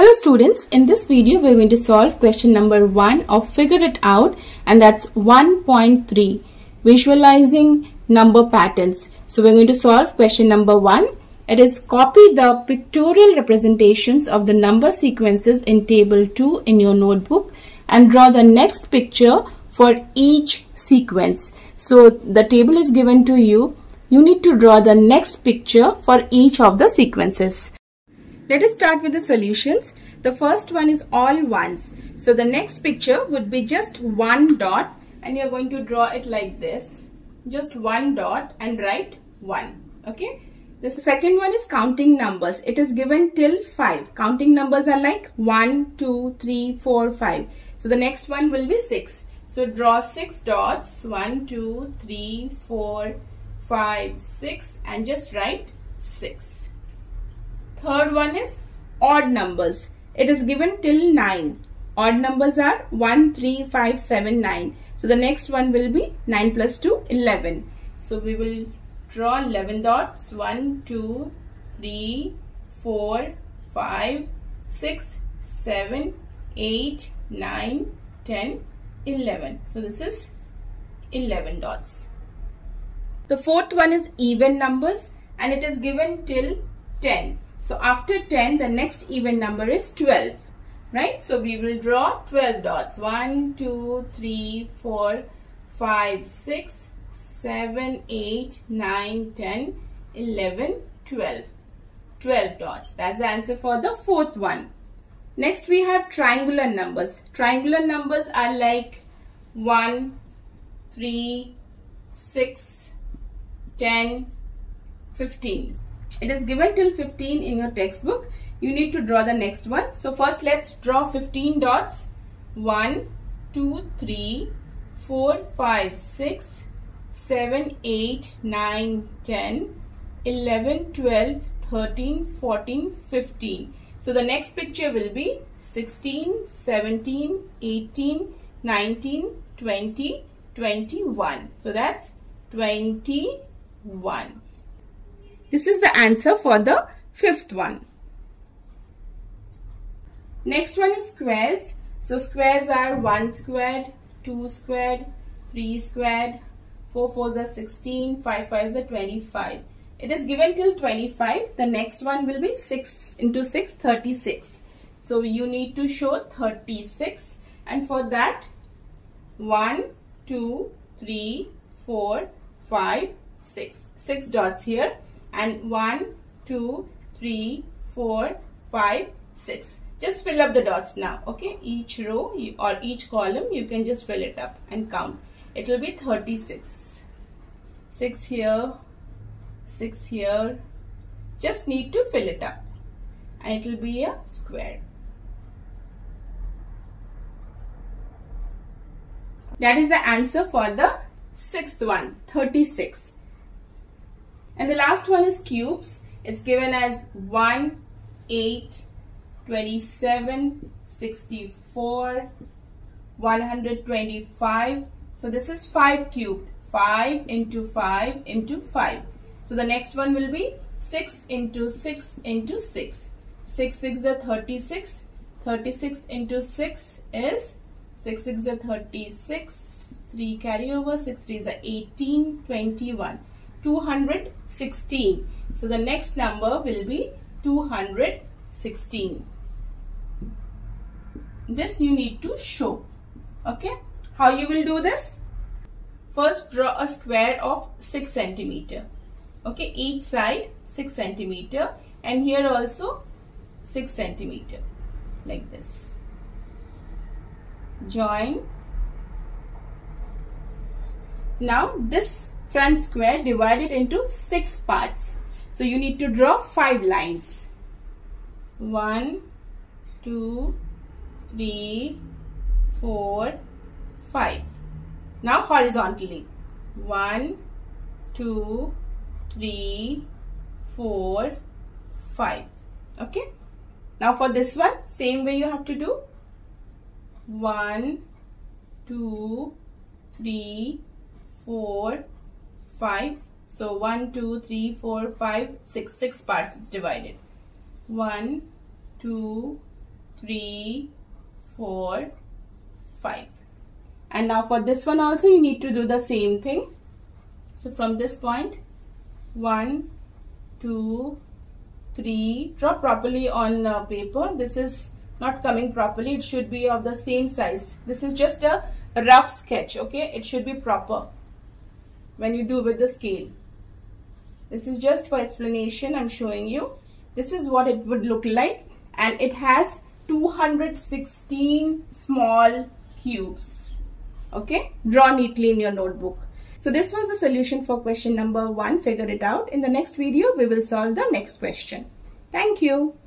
Hello students, in this video we are going to solve question number 1 of figure it out, and that's 1.3, visualizing number patterns. So we are going to solve question number 1. It is copy the pictorial representations of the number sequences in table 2 in your notebook and draw the next picture for each sequence. So the table is given to you. You need to draw the next picture for each of the sequences. Let us start with the solutions. The first one is all ones. So the next picture would be just one dot, and you are going to draw it like this. Just one dot and write 1. Okay. The second one is counting numbers. It is given till 5. Counting numbers are like 1, 2, 3, 4, 5. So the next one will be 6. So draw 6 dots. 1, 2, 3, 4, 5, 6, and just write 6. Third one is odd numbers. It is given till 9. Odd numbers are 1, 3, 5, 7, 9. So the next one will be 9 plus 2, 11. So we will draw 11 dots. 1, 2, 3, 4, 5, 6, 7, 8, 9, 10, 11. So this is 11 dots. The fourth one is even numbers, and it is given till 10. So after 10, the next even number is 12, right? So we will draw 12 dots. 1, 2, 3, 4, 5, 6, 7, 8, 9, 10, 11, 12. 12 dots. That's the answer for the fourth one. Next, we have triangular numbers. Triangular numbers are like 1, 3, 6, 10, 15. It is given till 15 in your textbook. You need to draw the next one. So first let's draw 15 dots. 1, 2, 3, 4, 5, 6, 7, 8, 9, 10, 11, 12, 13, 14, 15. So the next picture will be 16, 17, 18, 19, 20, 21. So that's 21. This is the answer for the fifth one. Next one is squares. So squares are 1 squared, 2 squared, 3 squared, 4 fours are 16, 5 fives are 25. It is given till 25. The next one will be 6 into 6, 36. So you need to show 36. And for that, 1, 2, 3, 4, 5, 6. 6 dots here. And 1, 2, 3, 4, 5, 6. Just fill up the dots now, okay? Each row or each column, you can just fill it up and count. It will be 36. 6 here, 6 here. Just need to fill it up. And it will be a square. That is the answer for the sixth one, 36. And the last one is cubes. It's given as 1, 8, 27, 64, 125. So this is 5 cubed. 5 into 5 into 5. So the next one will be 6 into 6 into 6. 6 6 are 36. 36 into 6 is 6 6 are 36. 3 carry over. 6 3 are 18, 21. 216. So the next number will be 216. This you need to show. Okay. How you will do this? First draw a square of 6 centimeter. Okay. Each side 6 centimeter, and here also 6 centimeter, like this. Join. Now this front square divided into 6 parts. So you need to draw 5 lines. 1, 2, 3, 4, 5. Now horizontally. 1, 2, 3, 4, 5. Okay. Now for this one, same way you have to do. 1, 2, 3, 4, 5. So 1, 2, 3, 4, 5, 6. 6 parts it's divided. 1, 2, 3, 4, 5. And now for this one also you need to do the same thing. So from this point, 1, 2, 3, draw properly on paper. This is not coming properly. It should be of the same size. This is just a rough sketch, okay? It should be proper when you do with the scale. This is just for explanation. I'm showing you. This is what it would look like, and it has 216 small cubes, okay? Draw neatly in your notebook. So this was the solution for question number 1. Figure it out. In the next video, we will solve the next question. Thank you.